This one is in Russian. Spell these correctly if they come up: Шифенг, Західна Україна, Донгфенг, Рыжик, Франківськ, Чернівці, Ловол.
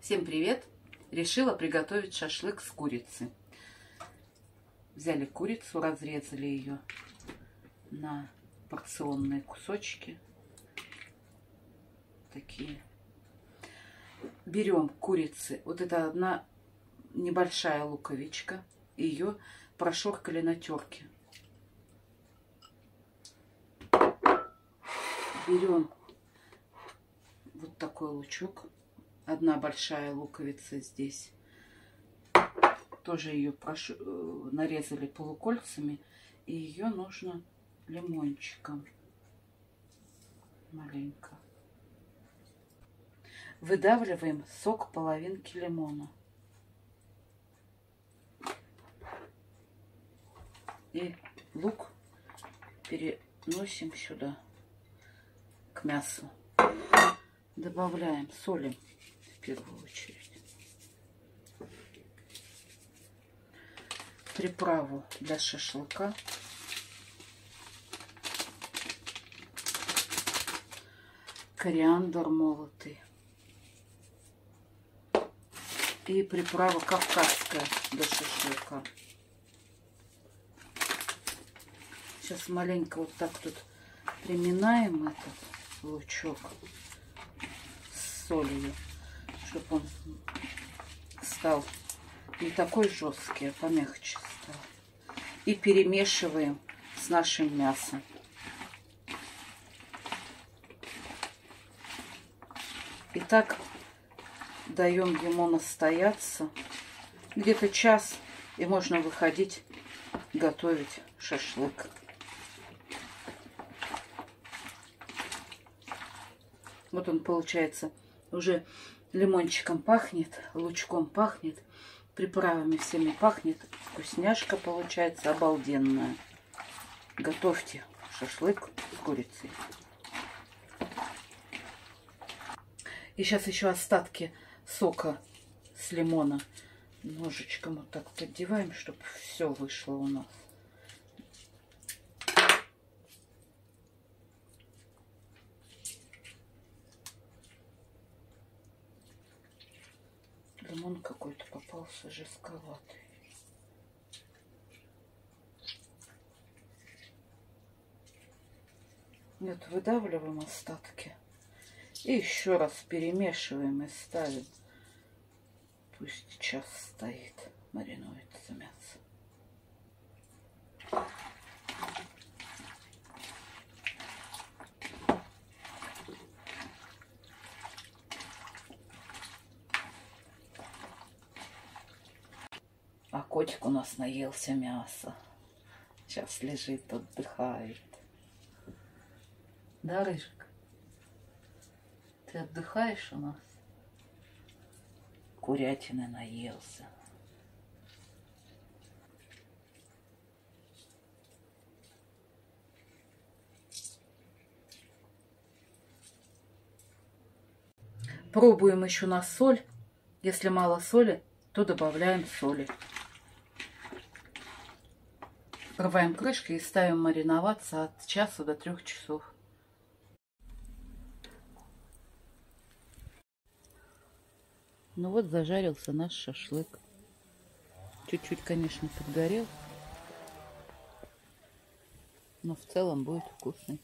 Всем привет! Решила приготовить шашлык с курицы. Взяли курицу, разрезали ее на порционные кусочки. Такие. Берем курицы. Вот это одна небольшая луковичка. Ее прошоркали на терке. Берем вот такой лучок. Одна большая луковица здесь. Тоже ее нарезали полукольцами. И ее нужно лимончиком. Маленько. Выдавливаем сок половинки лимона. И лук переносим сюда, к мясу. Добавляем, солим. В первую очередь приправу для шашлыка. Кориандр молотый. И приправа кавказская для шашлыка. Сейчас маленько вот так тут приминаем этот лучок с солью, чтобы он стал не такой жесткий, а помягче стал. И перемешиваем с нашим мясом. И так даем ему настояться где-то час, и можно выходить готовить шашлык. Вот он получается уже. Лимончиком пахнет, лучком пахнет, приправами всеми пахнет. Вкусняшка получается обалденная. Готовьте шашлык с курицей. И сейчас еще остатки сока с лимона ножичком вот так поддеваем, чтобы все вышло у нас. Лимон какой-то попался жестковатый. Вот выдавливаем остатки. И еще раз перемешиваем и ставим. Пусть час стоит, маринуется мясо. А котик у нас наелся мяса. Сейчас лежит, отдыхает. Да, Рыжик? Ты отдыхаешь у нас? Курятины наелся. Пробуем еще на соль. Если мало соли, то добавляем соли. Открываем крышки и ставим мариноваться от часа до 3 часов. Ну вот зажарился наш шашлык. Чуть-чуть, конечно, подгорел, но в целом будет вкусный.